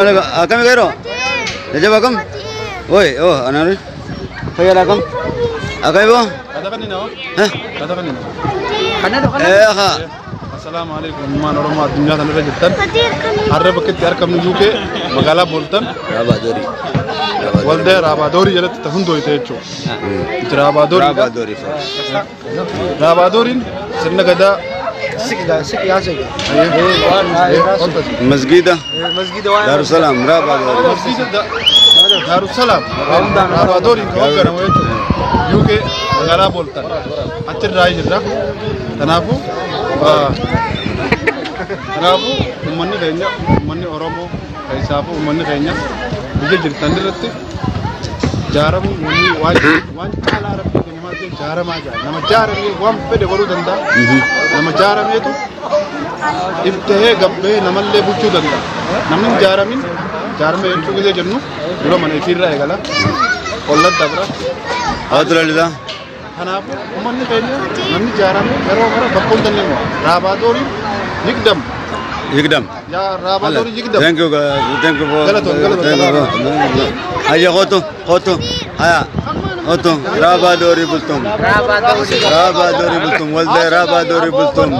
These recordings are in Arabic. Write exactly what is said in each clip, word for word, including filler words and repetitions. أكم غيره؟ نجيب أكم؟ وي أوه أنا أريد خير أكم؟ أكيبه؟ ها؟ إيه أخا السلام عليكم أنا أروما الدنيا تنور جدا حربك أنت أركب نجوكي مقالة بولتن رابادوري والده رابادوري جلت تهندوي تيجو رابادوري رابادوري رابادوري سرنا كذا مسجد دار السلام دار السلام رابادوري يوكي غرا بولتن أنت رايج الرا تنافو تنافو مني غينيا مني أورومو كيسافو مني غينيا بيجي جرتاندي رتى جارم مني وان وان كلا ربي نماذج جارم أجا نما جارم يقوم بده برو دندا نما جارم يتو إبتهى قبّه نمل له بوجو دندا نمن جارمين جارم ينشو كذا جنو برو مني فيرا يقلا أولاد دبرا هذا لذا أنا أمني غينيا مني جارم غرو غرو بقول دنيا رابادوري يقدم يقدم يا رابادوري يقدم thank you thank you غلط غلط هيا خطو خطو هيا خطو رابادوري بلتم رابادوري بلتم والله رابادوري بلتم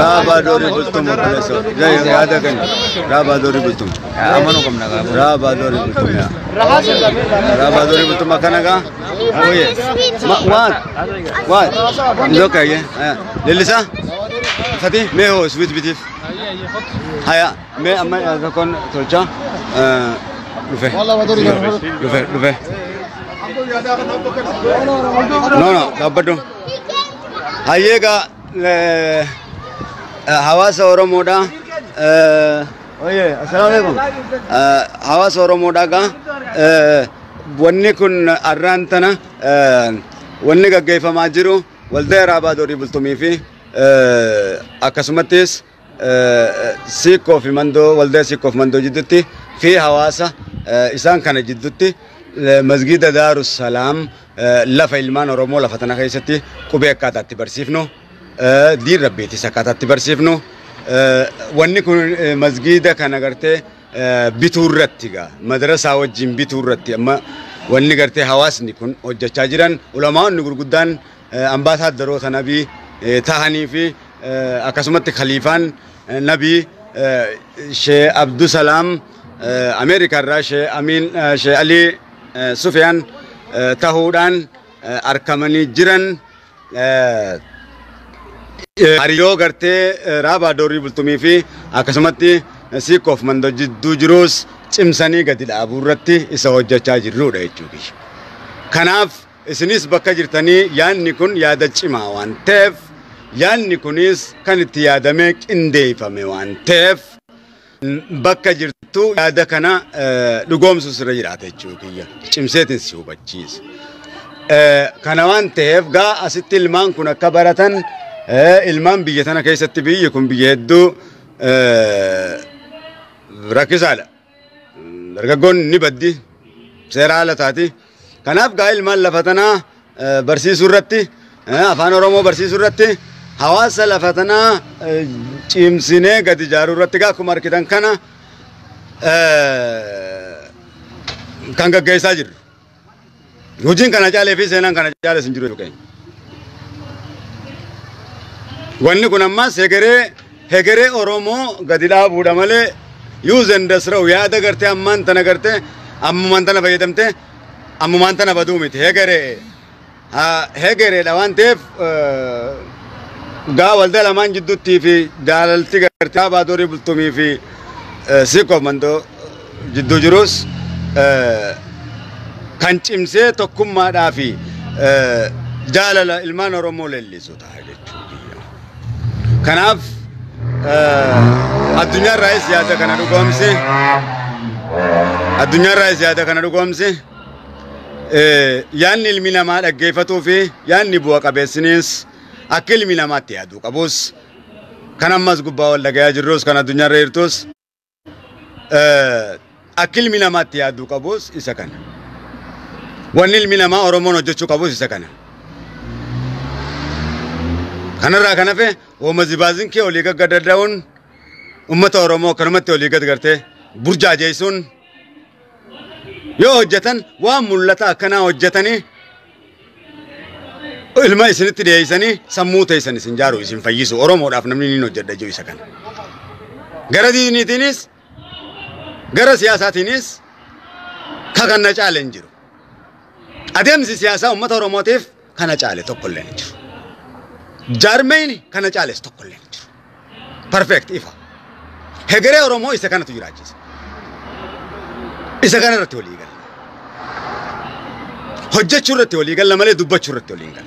رابادوري بلتم جاي هذا كان رابادوري بلتم أمانكم نعم رابادوري بلتم يا رابادوري بلتم مكانك ويه وات وات لو كاية للسا فتي ما هو سويت بتيف هيا ما أما إذا كان ترجع لوفه لوفه لوفه نو نو تابدو هاي كا هوا سورو مودا أيه السلام عليكم هوا سورو مودا كا وني كن أرانتنا وني كا كيف ما جرو والدير رابادوري بلتمي في أكسمتيس سيكو في مندو والدير سيكو في مندو جدتي في هواسا إنسان كان جدتي مسجد دار السلام لفا إلمان أورومو لفتنا خيستي كوبي أكاتاتي برسيفنو دي ربيتي سكاتاتي برسيفنو واني كن مسجد كان غرتي بتورتي غا مدرسة وجين بتورتي أما واني غرتي هواس نكون وجا تاجران علماء نقول قدان أنباتات دروس نبي تهاني في أكسمت خليفان نبي شي عبدالسلام أمريكا راشي أمين شي علي سفيان تهودان أركمني جيران أريو غرتي رابادوري بلتمي في أكسمتي سيكوف من دو جروس تمساني قتل أبو رتي إسهوجة تاجر رودا يتوكي كناف إسنيس بكا جرتني يان نكون يادا جيما وان تيف يان نكونيس كانت يادا ميك اندي فمي وان تيف بكا جرتو يادا كنا لغوم سسر جرات يتوكي تمسيتن سيوبا جيز كنا وان تيف غا أستي المان كنا كبارتن المان بيجتنا كيستي بي يكون بيجدو ركز على درجون نبدي سير على تاتي كناف قايل مال لفتنا برسي سرتي أفان رومو برسي سرتي حواس لفتنا تيمسينه قد جارورتي كا كمار كدن كنا كانك كيساجر روجين كنا جالي في سنان كنا جالي سنجرو كين غني كنا ما سكره هجرے اورومو گدلا بوڑا ملے یوز انڈس رو یاد کرتے امان تنا کرتے اممان تنا بھائی دمتے اممان تنا بدو میتے ہگرے ہگرے لوان تیف گا ولدل امان جدو تی فی دالتی کرتے آبادوری بلتمی فی سیکو مندو جدو جروس کھنچم سے تو کم مارا فی جالل علمان اورومو لیلی سوتا ہے کناف الدنيا رئيس يا دكان أروكم سي الدنيا رئيس يا دكان أروكم سي يعني المينا ما الجيفتو في يعني بوا كبسنيس أكل مينا ما تيادو كبوس كنا مزجوب باول لقيا جروس كنا الدنيا رئيتوس أكل مينا ما تيادو كبوس إسكان ونيل مينا ما أرومون جوتشو كبوس إسكان خنا را خنا فے وہ مزیبازن کے اولیگت گڑھ ڈراؤن امت اورومو کرمت اولیگت کرتے برجاجيسون يو هجتن وملتا كنا هجتني علماء سنتي ديسني سموت ايسني سنجارو اسم فيسو اورمو داف نمني نو جدجو يسكن غردي نيتينيس غره سياساتينيس كغنا چالنجرو ادم سي سياسا امه اورموتيف كنا چاله توكلنجرو جارمين كنا چاله توكلنجرو بيرفكت ايفا هغري اورمو يسكن تجراجيس إذا كان رتولي قال، هجت شو رتولي قال لما لي دبّت شو رتولي قال،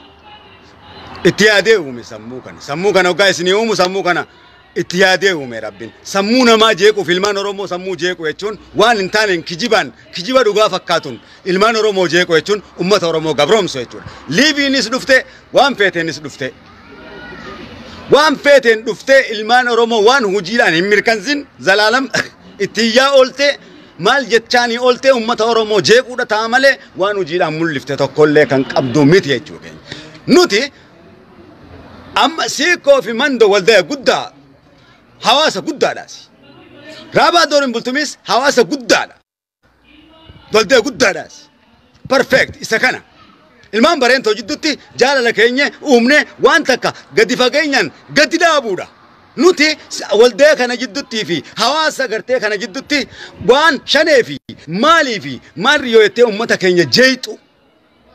اتياده اومي سمو كان سمو كان وقا اسني اومو سمو كان اتياده اومي ربين سمو نما جيكو في المان رومو سمو جيكو اتشون وان انتانين كجيبان كجيبا دوغا فكاتون المان رومو جيكو اتشون امت رومو غبروم سو اتشون ليبي نس دفته وان فيتين نس دفته وان فيتين دفته المان رومو وان هجيلان امركنزين زلالم اتيا اولته مال جتاني أولت أمته أورومو جيكودا تعمله وانو جيل أمول لفتة كله كان أبدو ميتي يجوعين نوتي أم سيكو في مندو ولده قدّا حواسة قدّا راسي رابع دورين بلتميس حواسة قدّا لا ولده قدّا راسي perfect إستكانا المان برين توجدتي جالا لكيني أمني وانتكا قد فقينيان قد لابودا نوتي والديك أنا جدتي في حواس قرتيك أنا جدتي وان شني في مالي في ماريو يتي أمتك هي جيتو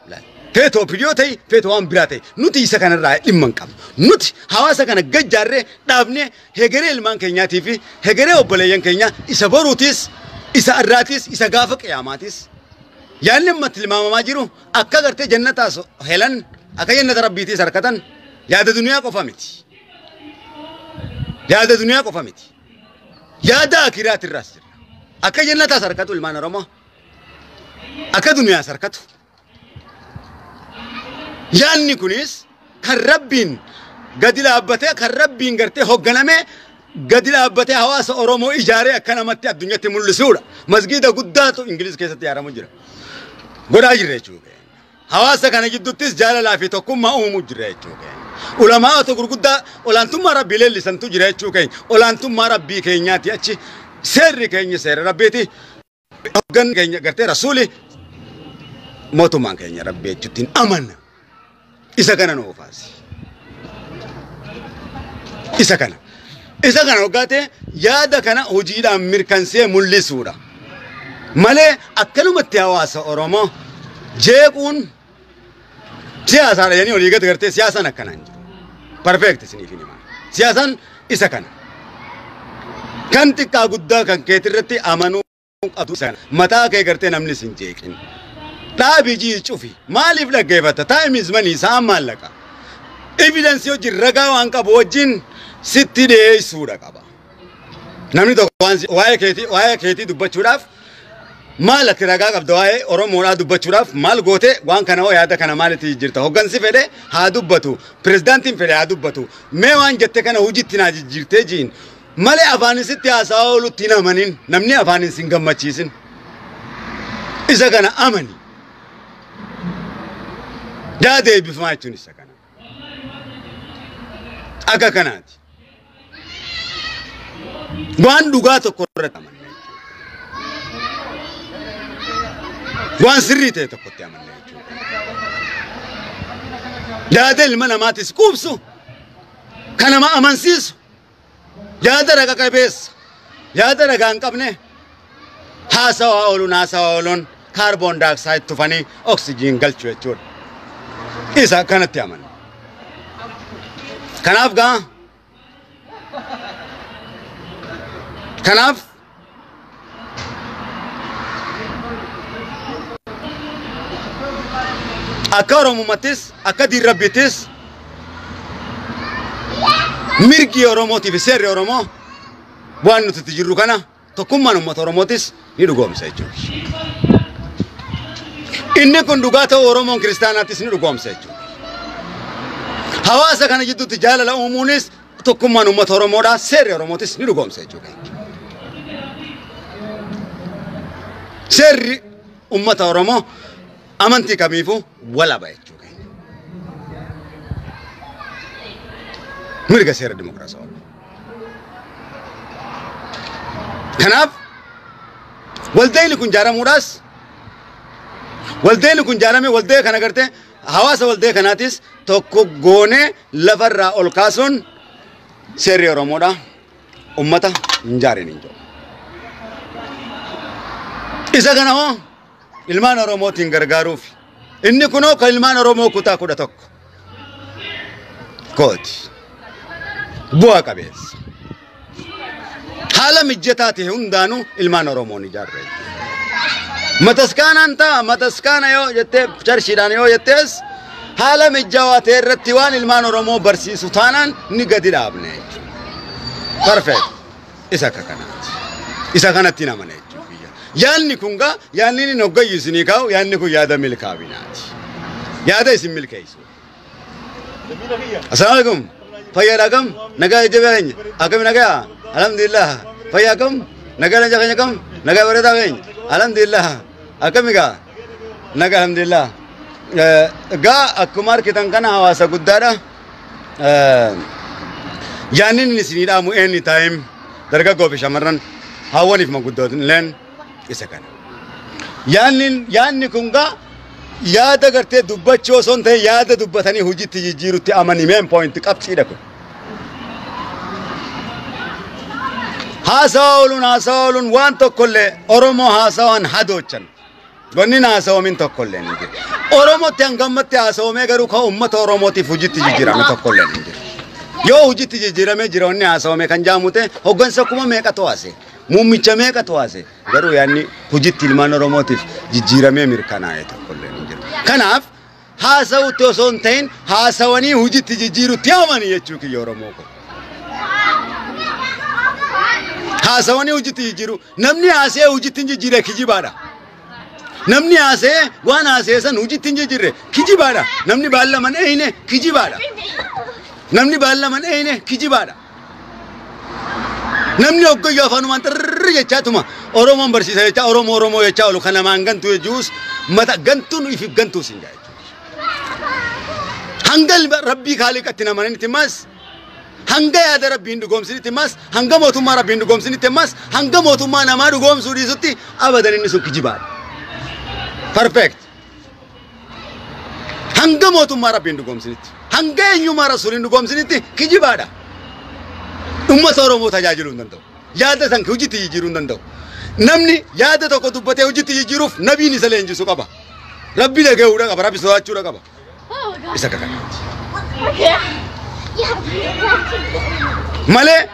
لا تيتو بريوتي تيتو أم براتي نوتي يسكن الرأي إمّن كم نوتي حواس كنا جدّارة دابني هجري المان كينيا تيفي هجري أبليان كينيا إسبروتيس إسأراتيس إسقافك يا ماتيس يعني مثل ما ما جرو أكّا قرتي جنّة تاسو هلن أكّا جنّة ربيتي سركتن يا الدنيا كوفاميتي يا هذا الدنيا كفامتي يا هذا أكيرات الراسير أكيد إن لا سرقته المان رما أكيد الدنيا سرقته يعني كونيس خربين قديل أبته خربين قرته هو جنامه قديل أبته هواس أورومو إجاره أكنا متى الدنيا تمل سورة مسجد قدّا تو إنجليز كيسة تيارا مجرا غراجرة شوكه هواس كنا جدّتيس جارا لافي تو كم ما هو مجرا شوكه علماء تو غرغدا اولانتم مارا بيلل لسن تو جرا چوكاي اولانتم مارا بي كينياتي اچي سر كيني سر ربيتي اغن كيني غرتي رسولي موتو مان كيني ربي چتين امن اذا كان نو فاسي اذا كان اذا كان وقاته يا ده كان وجيدا امركنسي ملي سوره مالي اكلمت يواس اورومو جيكون سياسة يعني وليكت غرتي سياسة نكنان perfect سني فيني ما سياسة إسكان كان تكاغودا كان كتيرتي أمانو أدوسان متى كي غرتي نملي سنجيكين تا بيجي شوفي ما ليفلا جيبته time is money سام مال لكا evidence يوجي رجع وانك بوجين ستة days سورة كابا نملي تو قانس واي كهتي واي كهتي دبّة شراف مال تراغا قبضاء أورو مورا دبّتشوراف مال غوته وان كنا هو يادا كنا مال تيجيرته هو غنسي فيله هادو بتو بريزيدان تيم فيله هادو بتو ميوان جتة كنا هو جت تناجي جيرته جين مال أفانيس تياساو لو تينا منين نمني أفانيس إنكم ما تيجين إذا كنا أمني جاده بفماي توني إذا كنا أكا كنا تي وان دوغاتو كورت أمني وان سريته تقطع مني جاده المنا ما تسكوبسو كان ما امنسيس جاده رغا كبس جاده رغا انقبنه هاسا اولون هاسا اولون كربون داي اكسايد تفني اكسجين غلچو چور اذا كانت يامن كناف غا كناف أكارو ممتس أكادي ربيتس ميركي أورومو تي في سير أورومو وانو تتجرو كنا تكمن أمة أوروموتيس ندوقهم سيجوا. إنّي كن دوقاته أورومون كريستاناتيس ندوقهم سيجوا. هواء سكان جدّو تجاهل الأمونيس تكمن أمة أورومودا سير أوروموتيس ندوقهم سيجوا. سير أمة أورومو أمانتي كميفو ولا بيجوا. مرجع سير الديمقراطية. خناب والدين لكون جارا موراس والدين لكون جارا میں والدین کھانا کرتے ہیں ہوا سے والدین کھاناتیس تو گونے لفر را القاسون سیری روموڑا امتا جاری نہیں جو اسا کھانا ہو علمان رومو تنگرگارو فی انی کنو کا علمان رومو کتا کتا تک کوتی بوا کبیس حالا مجتاتي هندانو إلمان روموني جار رأي متسكان أنتا متسكان يو يتب ترشيدان يو يتس حالا مجواتي رتوان إلمان رومو برسي سطانان نقدر أبنه perfect إسا كنات إسا كنات تينا منه يالني كونغا يالني نوغا يسني كاو يالني كو يادا ملك أبينات يادا اسم ملك أيسو السلام عليكم فيا رقم نجاي جبين أكمل نجاي Alhamdulillah. Faya kam? Nagala jaga kam? Naga berita kam? Alhamdulillah. Akamiga? Naga alhamdulillah. Ga akumar kita kan awasa gudara. Yanin ni sini ramu any time. Darga kopi samaran. Hawa ni magudotin len isakan. Yanin yanin kunga. Yada karte dubba choson the yada dubba thani hujiti jiru ti amani main point kapsi dako. حاساولون حاساولون وان تقوله أرومو حاساون حدوچن بني ناساو من تقوله نيجي أرومو تيانغمت حاساو ميگرو خا أمّة أرومو تفوجي تجيرا من تقوله نيجي يو فوجي تجيرا ميجرا وني حاساو ميكانجاموته هوگن سكوما ميكاتواسه موميچا ميكاتواسه غرو يعني فوجي تلمان أرومو تفجيرا ميميركانا يتقوله نيجي كناف حاساو توسون تين حاساوني فوجي تجيرو تياماني يجوكي أرومو حاسوانی اوجتی جیرو نمنی آسے اوجتن جیرے کھجی بارا نمنی آسے وان آسے سن اوجتن جیرے کھجی بارا نمنی بالا من اینے کھجی بارا نمنی بالا من اینے کھجی بارا نمنی اوگو یافانو مان ترر یچا تما اورومو برسی سا یچا اورومو اورومو یچا اولو خانا مانگن توی جوس متا گنتون ایفی گنتو سنگائی ہنگل ربی خالق اتنا منن تماس هنگا يا درب بيندو قوم سني تماس هنگا موتو مارا بيندو قوم سني تماس هنگا موتو ما نمارو قوم سوري زوتي أبدا نينسو كجبار perfect هنگا موتو مارا بيندو قوم سني هنگا ينجو مارا سوريندو قوم سني تي كجبارا أمة سورو موتا جاجرون دندو يادا سانكوجي تي جيرون دندو نمني يادا تكو تبته وجي تي جيروف نبي نسله إنجو سكابا ربي لكه ورا كبا ربي سواد شورا كبا إسا كذا ماله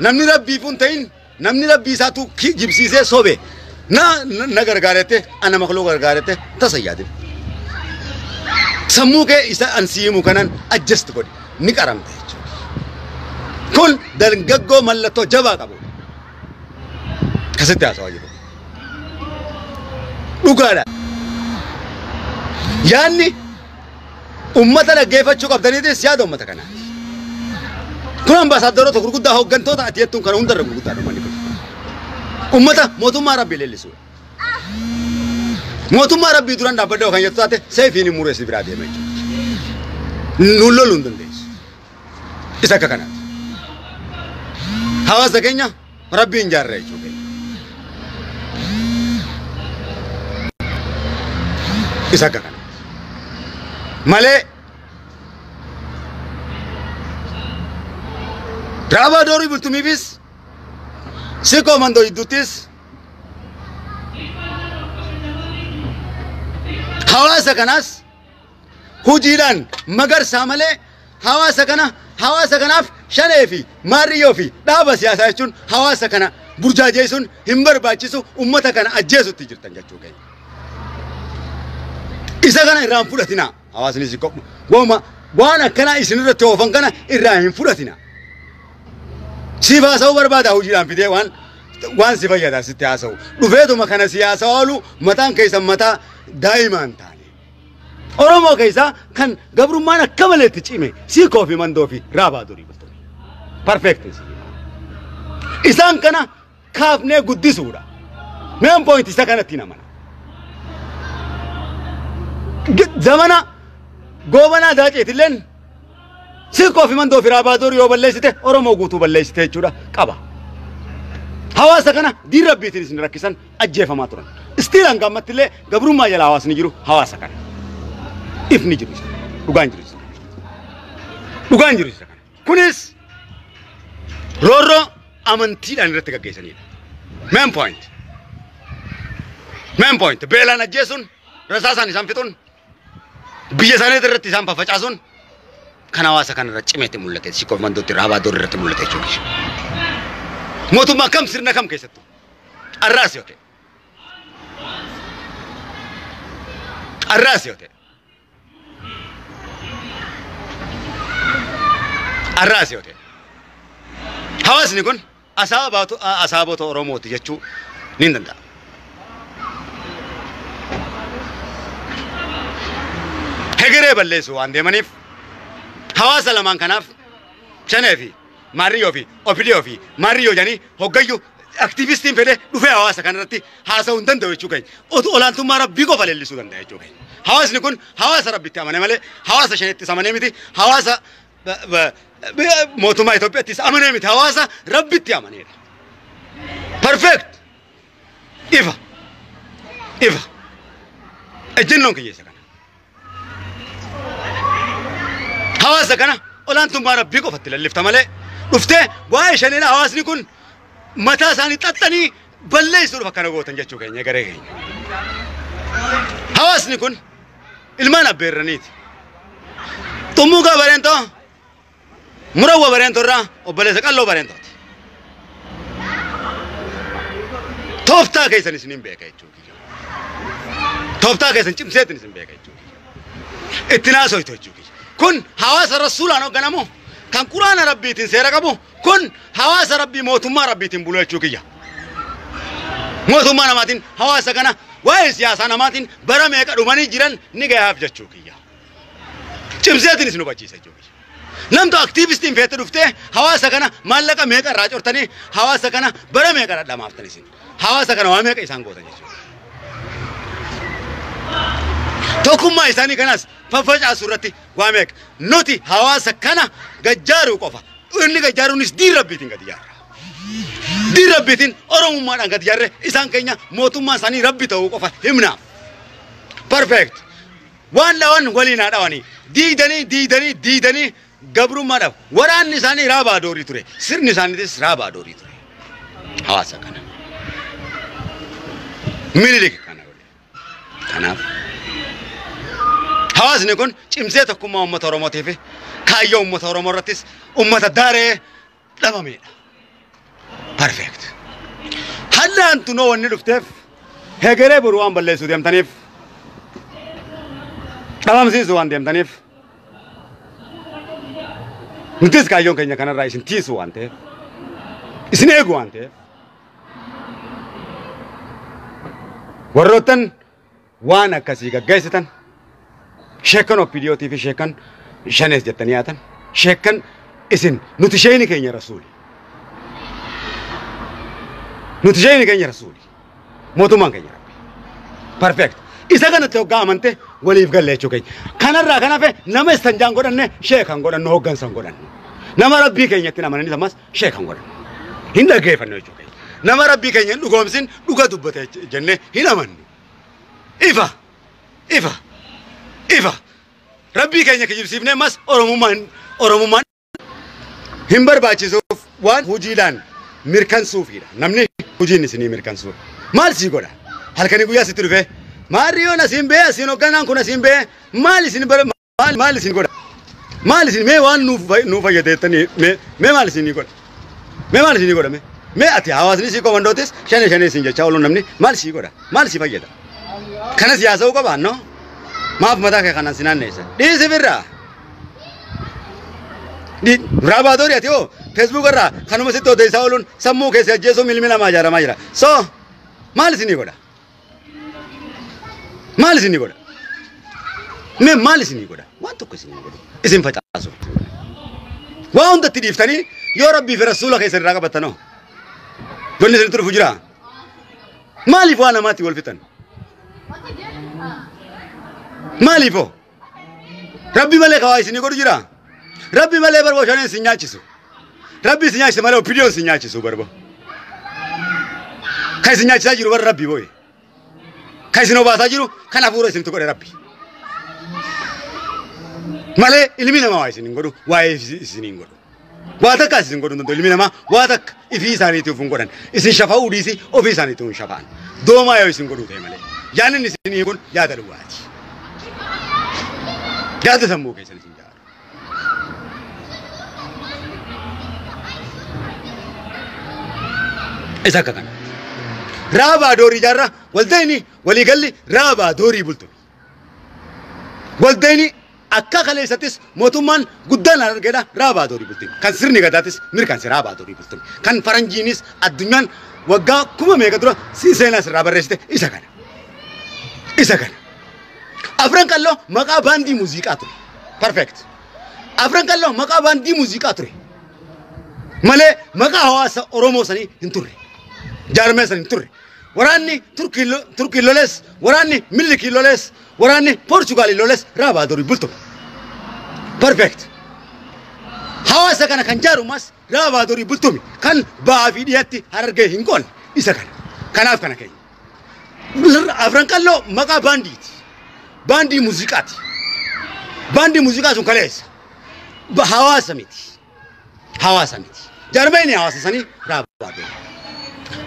نمني ربي فنتين نمني ربي ساتو كي جبسي سه صوبه نا نگر گارتے انا مخلوق گارتے تسیادم سمو کے اس انسیمو کنن اجست کو نکرم دے کل درگگو ملتو جبا کبو کستے اسو اجو دوگارا یعنی امتنا گیفت چوک ابدنی دے سیاد امت کنا كلهم بس هذا روتو كرقدة هو جنتو تأتيه توم كانوا عندنا كرقدة رماني كل أمتها موتو ما ربي لليسو موتو ما ربي دوران دابده وخان يتواتة سيفيني مورس لبراديه مايج نولو لندن ديس إذا كنا هوا سكينيا ربي إنجار رأيجو إذا كنا ماله رابع دوری بول تومی بیس سیکو من دوی دوتیس هوا سکناس خوچیران مگر سامله هوا سکنا هوا سکناف شنیفی ماریوفی داو سیاسایشون هوا سکنا برجایشون همبر باچیسو امتا کنا اجیسو تیجرتن جاتوگی ایسا کنا ایران فرتی نه هوا سنی سیکو گوما گوانا کنا ایشنور توفن کنا ایران فرتی نه سی باس او برباد آوجیان پیده وان وانسي فيها ستاسو رفيتو مكان سياسة والو متان كيسا متا دائما تاني أرومو كيسا كان قبرو مانا كمالت تشيمي سيكو في مندو في رابع دوري بطوري perfect إسان كنا كافنه قدس ورا مين بوينت إسا كانت تينا منا زمانا قوبنا داكي تلين سيكو في مندو في رابع دوري وبالليسته أرومو قوتو بالليسته چورا قبا هواسا كنا دير ربي تريسن ركيسن أجيفا ما ترون استيران قامت تلي قبرو ما يلا هواس نجرو هواسا كنا إف نجرو سكنا وقان جرو سكنا وقان جرو سكنا كونيس رورو أمنتي لأن رتكا جيسن يلا مين بوينت مين بوينت بيلا نجيسون رساسا نسان فتون بيجساني ترتي سان بفجاسون كنا هواسا كنا رتشمتي مولتة سيكوف من دوتي رابا دور رتي مولتة شوكيش موتو ما كم سرنا كم كيستو الرأسي أوكي الرأسي أوكي الرأسي أوكي هواس نكون أصاباتو أصاباتو روموتي يجتو نيندندا هجرة بالليسو عند منيف هواس لما كناف شنافي ماريو في أوبيليو في ماريو يعني هو جايو أكتيفيستين فيله لفه هواس كنرتي هاسا عندن ده يشوكين أو أولان توم مارا بيجو فلله لسه عندن ده يشوكين هواس نكون هواس رب بيتي أمانة ماله هواس شنيتي سامانة ميتي هواس موتو ما يتوبي تيس أمانة ميتي هواس رب بيتي أمانة perfect إيفا إيفا الجنون كي يسكن هواس كنا أولان توم مارا بيجو فتله لفته ماله وفته وايش أنا لا هواس نكون متى ساني تاتني بالله يسولف كنا قوتن جت شوكين يا كريه هواس نكون المانا بيرنيت تومو كا برينتو مروه برينتو را وبالله سكالو برينتو ثوبتا كيس نسنيم بيكاي شوكي ثوبتا كيس نجيم سيد نسنيم بيكاي شوكي اتنا سوي توي شوكي كون هواس الرسول أنا قنامو كان قرآن ربي تنسير كابو كن هواس ربي موت ما ربي تنبلوه شوكية موت ما نماتين هواس كنا وين سياسة نماتين برام يك روماني جيران نيجا هفجت شوكية جمزيتني سنو بجيسة شوكية نم تو أكتيفيستين فيتر رفته هواس كنا مالك ميك راج أرتني هواس كنا برام يك رادلا مافتني سين هواس كنا وام يك إنسان قوتني توكم ما إنساني كناس ففجأة سورتي وامك نوتي هواس كنا جارو كوفا إني جارو نيس دير ربيتين كديار دير ربيتين أروم ما نعند كديار إسان كينيا موتوم ما ساني ربيتو كوفا همنا perfect وان لون غولي نادا واني دي دني دي دني دي دني غبرو ما رف وران نيساني رابا دوري تري سر نيساني ديس رابا دوري تري هواس كنا ميليك كنا غولي كنا هواس نكون إمزة تكون ما أمتارو ما تيفي كايو أمتارو مرتيس أمتا داره لما ميلا perfect هلا أنتو نو نلفتف هجرة بروان بالله سوديم تنيف تمام زين سوان ديم تنيف نتيس كايو كينيا كنا رايشين تيس سوان تيف إسنيه سوان تيف وروتن وانا كسيكا جيستن شكن أوبيليو تيفي شكن شنس جتنياتن شكن إسن نتشيني كيني رسولي نتشيني كيني رسولي موتو ما كيني ربي perfect إذا كانت لو قامنته وليف قال ليش كيني كنا را كنا في نمس تنجان قرن نه شكن قرن نه قرن سان قرن نما ربي كيني تنا من نمس شكن قرن هندا كيف نوي كيني نما ربي كيني لقوم سين لقى دبته جنة هنا من إيفا إيفا إيفا ربي كأنك يجيبسيبنا مس أرومان أرومان همبر باجيزوف وان هوجيلان ميركان سوفيلا نمني هوجيني سني ميركان سوف مالسي كورا هالكني بويا ستروفه ماريو نسيم بيا سينو كنان كنا سيم بيا مالسين بره مال مالسين كورا مالسين مي وان نوف نوف يديتني مي مي مالسين كورا مي مالسين كورا مي مي أتي هوازني سيكو مندوتيس شني شني سينجا شاولو نمني مالسي كورا مالسي فاجيدا خلاص يا سو كبار نو ما بمداك يا خانسينان نيسا دي سبيرة دي رابع دوري أتيو فيسبوك را خانو مسيت تو ديسا ولون سمو كيسا جيسو ميل ميلا ما جارا ما جارا سو مال سيني غدا مال سيني غدا مي مال سيني غدا وان تو كسيني غدا اسم فتاسو وان ده تديف تاني يا ربي في رسولك كيسا راقب تنو قلنا سنتر فجرا مالي فو أنا ماتي والفتن مالي فو ربي مالي خواهي سيني غدا جرا ربي مالي بربو شانين سينياتشسو ربي سنياش تمارا وبيديو سنياش سوبر بو. كاي سنياش تاجر بار ربي بوي. كاي سنوبا تاجرو كنا فورو سنتو كره ربي. ماله إلمينا ما واي سنينغورو واي سنينغورو. واتك كاي سنينغورو نتو إلمينا ما واتك إفي ساني تيو فنغورن. إسن شفا وديسي أو في ساني تون شفان. دو ما يو سنينغورو تي ماله. يعني نسينيكون يادرو واجي. يادرو سمو كاي سنينغورو. إذا كان رابع دوري جارة والديني ولي قال لي رابع دوري بلتو والديني أكا خلي ساتيس موتومان قدان على كده رابع دوري بلتو كان سرني قداتيس مير كان رابع دوري بلتو كان فرنجينيس الدنيا وقا كوما ميقدروا سيسيناس رابع رشته إذا كان إذا كان أفران قال له مقا باندي موزيقاتو perfect أفران قال له مقا باندي موزيقاتو مالي مقا هواسا أورومو سني انتوري جارمسن تور وراني تركي لو تركي لولس وراني ملكي لولس وراني برتغالي لولس رابع دوري بلتو perfect هواسا كان كان جاروماس رابع دوري بلتومي كان بافي دياتي هرغي هينكون إذا كان كان عارف كان كاي افرانكالو مقا بانديت باندي موزيقات باندي موزيقات كليس بهواسا ميتي هواسا ميتي جارميني هواسا سني رابع دوري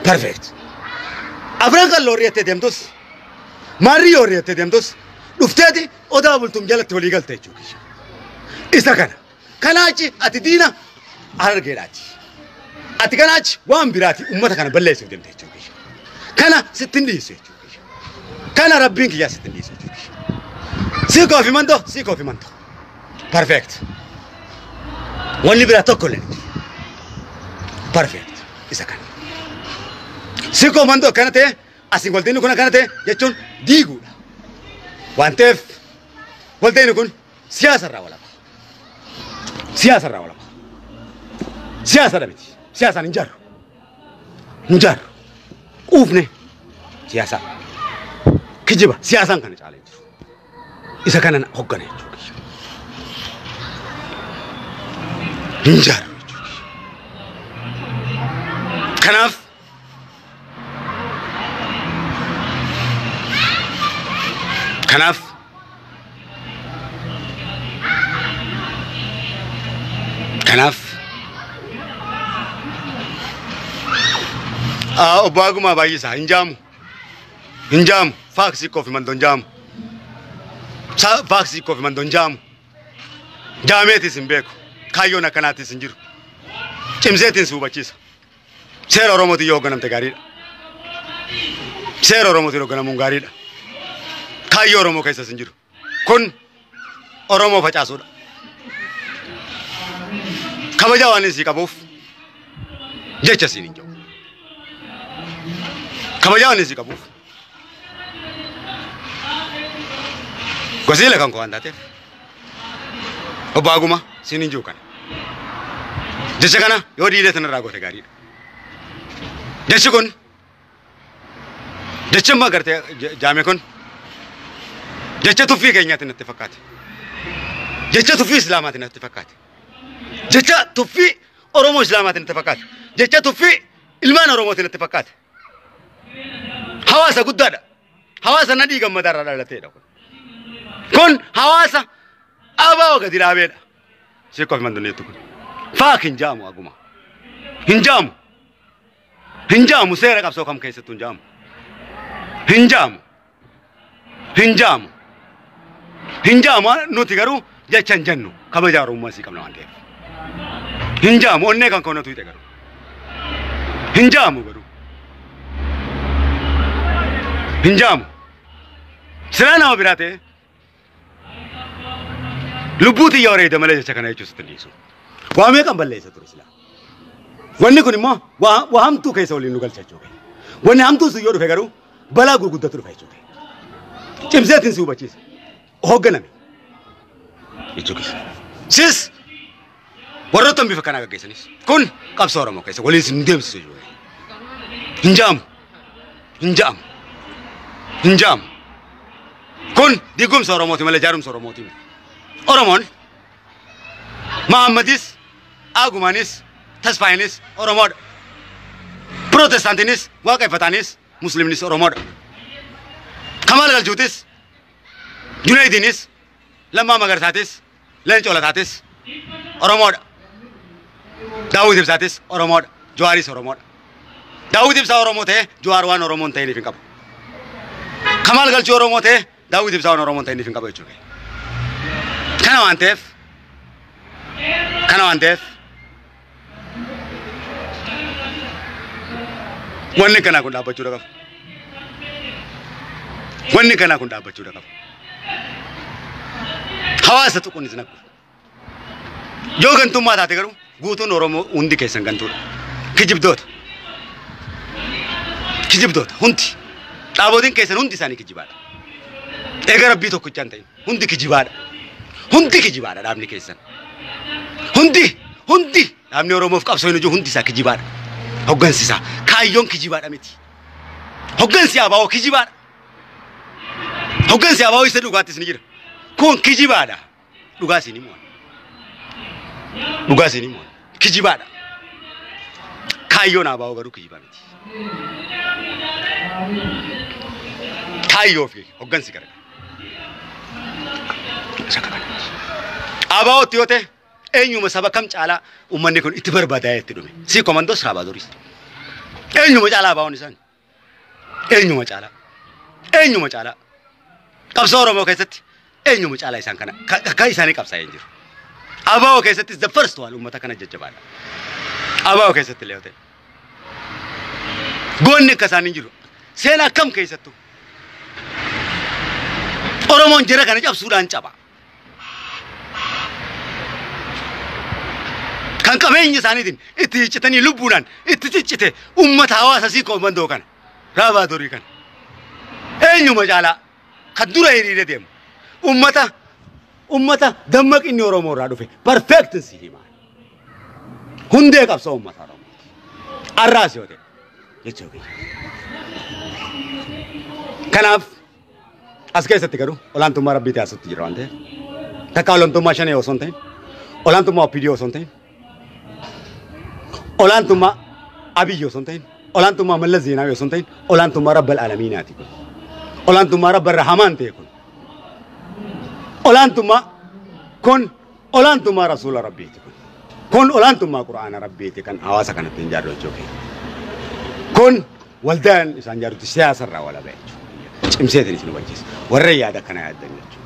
perfect افرانكا لوريتي دمتوس ماري اوريتي دمتوس دفتاتي او دابلتم جلت ولي قلتي تشوكي اذا كان كاناتي اتدينا ارغيراتي اتكاناتي وان براتي امتك انا بلاي سدمتي تشوكي كان ستندي سيتشوكي كان ربينك يا ستندي سيتشوكي سيكو في مانتو سيكو في مانتو perfect ولي براتو كلني perfect اذا كان سيكو ماندو كانت أسينغولتينو كنا كانت يجون ديجو وانتف ولتينو كن سياسة راولا سياسة راولا سياسة ربيتي سياسة نجار نجار أوفني سياسة كجيبة سياسة كانت عليه إذا كان أنا هقني نجار كناف كناف كناف آه أباعو ما بايسا إنجام إنجام فاكسي كوفي من دونجام سا فاكسي كوفي من دونجام جاميتي سنبيكو كايونا كناتي سنجرو تمزيتين سو باتشيس سير أورومو تيجو غنم تكاريلا سير أورومو تيجو غنم مونغاريلا كاي أورومو كيسا سنجرو كن أورومو فجاسود كمجا وانيسي كابوف جيتشاسي نينجو كمجا وانيسي كابوف غزيلة كان كوان داتيف أباعو ما سينينجو كان جيتشا كنا يودي لتنا راغو تكاريلا جيتشا كن جيتشا ما كرت جامع كن جتة توفي كينياتنا اتفقات جتة توفي إسلاماتنا اتفقات جتة توفي أرومو إسلاماتنا اتفقات جتة توفي إلمان أروموتنا اتفقات هواسا قدادا هواسا ندي كم مدار على لتيرا كون هواسا أباو كثير أبدا شكوى من دنيا تكون فاك إنجامو أقوما إنجامو إنجامو سيرك أبسو كم كيسة تنجامو إنجامو إنجامو هنجام نوتي كارو يا تشنجنو كما جارو ماسي كم نوانتي هنجام وني كان كونو تويتي كارو هنجامو كارو هنجامو سرانا وبراتي لبوتي يوري دمالي شكانا يجوز تليسو وامي كم بلي سترسلا وني كوني ما وها وهم تو كيسا ولين لغال تجوبه وني هم تو سيور فيكرو بلا غرقو دتر فيجوبه كم زاتين سو بتشيس هوجنا مي يجوكيس سيس ورطم بيفكنا كيسانيس كون كابسورة ما كيسا ولين سندم سيجوبه إنجام إنجام إنجام كون ديكم سورة موتي ملا جارم سورة موتي أورمون محمديس أعمانيس تسفينيس أورمود بروتستانتينيس واقع فتانيس مسلمينيس أورمود كمال الجوديس جنايدينيس لما مغر ثاتيس لنجولا ثاتيس أورمود داوود ثاتيس أورمود جواريس أورمود داوود ثا أورمود هي جواروان أورمون تاني فين كاب كمال الجوديس أورمود هي داوود ثا أورمون تاني فين كاب يجوكي كنا وانتف كنا وانتف وني كنا كندا بتشودا كف وني كنا كندا بتشودا كف خواصة تكون إذنك جو كنتم ما تاتي كرو غوتو نورمو عندي كيسان كنتور كجيب دوت كجيب دوت هندي تابودين كيسان هندي ساني كجيبار إذا ربي تو كتشان تين هندي كجيبار هندي كجيبارة رامني كيسن هندي هندي رامني أوروموف كابسوينو جو هندي سا كجيبارة هوجنسي سا كايون كجيبارة ميتي هوجنسي أباو كجيبارة هوجنسي أباو يصير لغاتي سنيجر كون كجيبارة لغاسي نيمون لغاسي نيمون كجيبارة كايون أباو غرو كجيبارة ميتي كايون في هوجنسي كره أباؤ تيوته أينو مسابقة كم جالا أمني كون إتبار بداية تلومي سي كوماندو سخابا دوريس أينو مجالا أباؤ نيسان أينو مجالا أينو مجالا كابسورة مو كيست أينو مجالا إنسان كنا كايساني كابسا ينجر أباؤ كيست is the first one أمتا كنا ججبارا أباؤ كيست ليوته غون نكاسان ينجرو سينا كم كيستو أورمون جرا كنا جاب سودان جابا كان كمان يساندين، إتى جتني لبونان، إتى جتة أمة هوا ساسي كوماندو كان، رابع دوري كان، أينو مجالا، خدورة يريد ديم، أمة أمة دمك إني أورمو رادو في، perfect سيما، هنديك أبسط أمة هارم، أراسي هذي، يجوكي، كناف، أسكت ستكرو، ولان تومارا بيت أسوتي جراندة، تكالون توماشاني أوسونتين، ولان توما بيديو أوسونتين. أولان توما أبي يوسنتين، أولان توما ملا زينا يوسنتين، أولان توما رب العالمين أتيكون، أولان توما رب الرحمن تيكون، أولان توما كون أولان توما رسول ربي تيكون، كون أولان توما قرآن ربي تيكون، أواسا كانت تنجارو تشوكي، كون والدان إنسان جارو تسياسر را ولا بيت، إمسيت نسلو بجيس، ورّي هذا كنا هذا نشوف،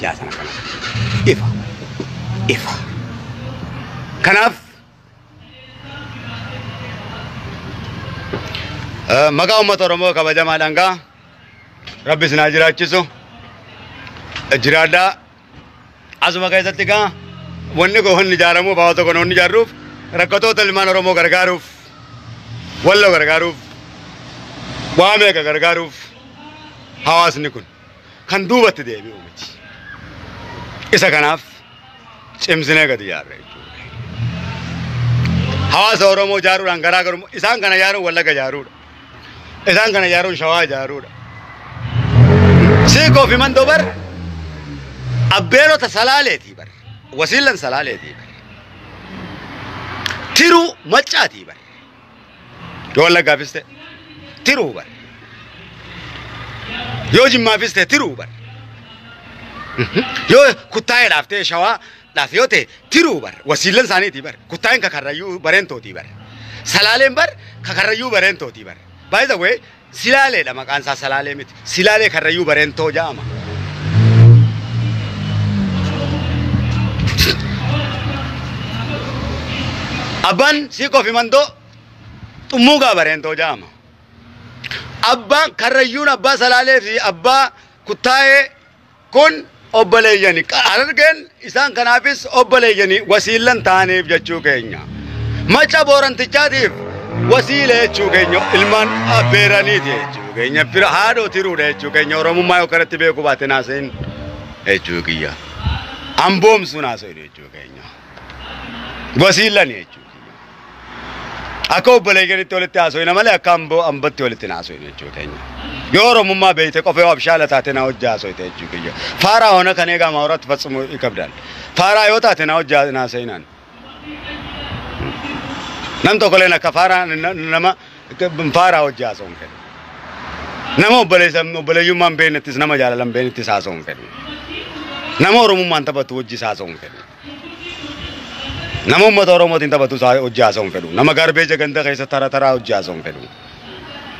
جاسنا كنا، إفا، إفا، كناف. مگاؤں متورمو کا بجا مالانگا رب سنا جرا چیسو جرادا آز مگا ستی کا ون کو ہن جا رمو باو تو کو نون جا روف رکتو تلمان رمو گرگا روف ولو گرگا روف وامے کا گرگا روف حواس نکن خندوبت دے بھی امچ اسا کناف چمسنے کا دیار رہی حواس اورمو جارو رنگرا کرو اسان کنا جارو ولہ کا جارو إذن كان يارون شواء جارور. سيكو في من دوبر أبيرو تسلالة تيبر وسيلن سلالة تيبر تيرو متشا تيبر جوالك كافيسته تيرو بر يوجم ما فيسته تيرو بر يو كتاي لافته شواء لافيوته تيرو بر وسيلن ساني تيبر كتاي كخرجيو برينتو تيبر سلالين بر كخرجيو برينتو تيبر By the way, silale la makansa silale mit silale karayu barento jama. Aban si kofi mando tumuga barento jama. Abba karayu na abba silale si abba kutae kun obbale yani. Argen isan kanafis obbale yani wasilan taane vjachu kenya. مچا بورن تجاديف وسيلة تجوجينيو إلمان أبيراني تجوجينيا في هذا تيرودة تجوجينيا ورمو ما يكرت بيكو باتناسين تجوجيا أمبوم سناسير تجوجينيا وسيلة نيجوجيا أكو بلغيري تولت تاسوينا ماله أكامبو أمبت تولت ناسوينا تجوجينيا يورمو ما بيته كوفي وابشالة تاتنا وجاسوي تجوجيا فارا هنا كنيجا مورات فصمو يكبدان فارا يوتا تاتنا وجاس ناسينان نم تو کلینا کفارا نما بمفارا ہو جا سوں پھر نمو بلے سم نو بلے یوں مان بین تیس نما جال لم بین تیس اسوں پھر نمو روم مان تب تو جس اسوں پھر نمو مت روم تین تب تو ہو جا سوں پھر نما گھر بھیج گند کھے ستارا ترا ہو جا سوں پھر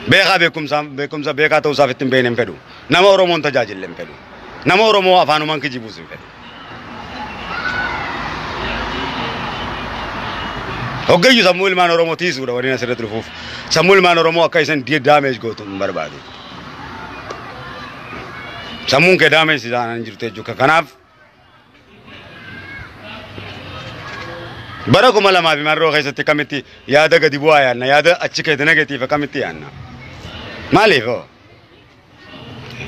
بے خا بكم سام بكم سا بے کا تو صاف تم بینم پھر نمو روم تن جاجل لم پھر نمو روم افانو مان کی جی بوسو پھر وقالوا سمول ما نورمو تيسورا ورينا سرت رفوف سمول ما نورمو أكايسن دي دامج قوتهم بربادي سمون كدامج سيدان انجرتي جوكا كناف براكم الله ما في مرة خيسة تكمتي يادا قديبوا يانا يادا أشي كيدنا كتي فكمتي يانا مالي هو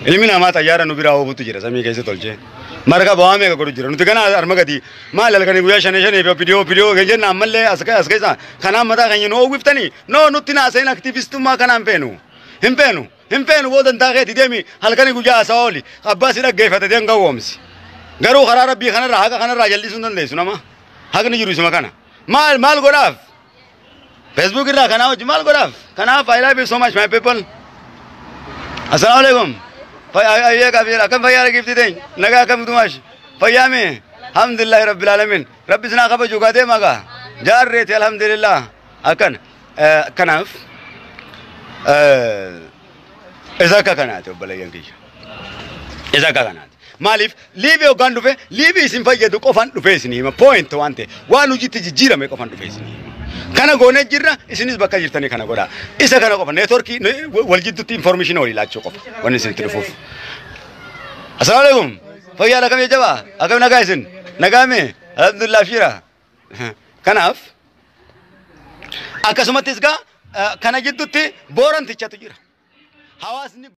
إلمنا ما تيارا نبيرا هو بتجرا سامي كيسة تلجي مرغا بوا میں گڑو جرن تو کنا ارم گدی مال لگنی گویا شنے شنے پیڈیو پیڈیو گنجن نہ ملے اسکے اسکے کنا مدا گنی نو گفتنی نو نوتنا سین ایکٹیوسٹ ما کنا پینو ہم پینو ہم پینو ودن تا گتی دمی ہلکنی گویا ساولی اباس نہ گئی فتے دین گومس گرو خرا ربی کنا رہا کنا را جلدی سنن دے سنا ما ہگنی جروس ما کنا مال مال گراف فیس بک را کنا مال گراف کنا فائلہ بھی سو مچ مائی پیپل السلام علیکم فيا كافيرا كم فيا رجيب تدين نجا كم دماش فيا مين الحمد لله رب العالمين رب سنا خبر جوكاده ماكا جار ريت الحمد لله أكن كناف إذا كنات وبلا ينكش إذا كنات مالف ليبي وكان دوفه ليبي سينفاي يدو كوفان دوفه سنيما point وانته وانو جيت جيرا مي كوفان دوفه سنيما كنا غونة جرّا إسنيس بكا جرّتني كنا غورا إسا كنا كوفا نتوركي والجد تي information أولي لاتشو كوفا ونسنت رفوف السلام عليكم فيا لكم يا جبا أكم نجايسن نجامي الحمد لله شيرا كناف أكسمات إسكا كنا جد تي بوران تيجا تجرا هواس.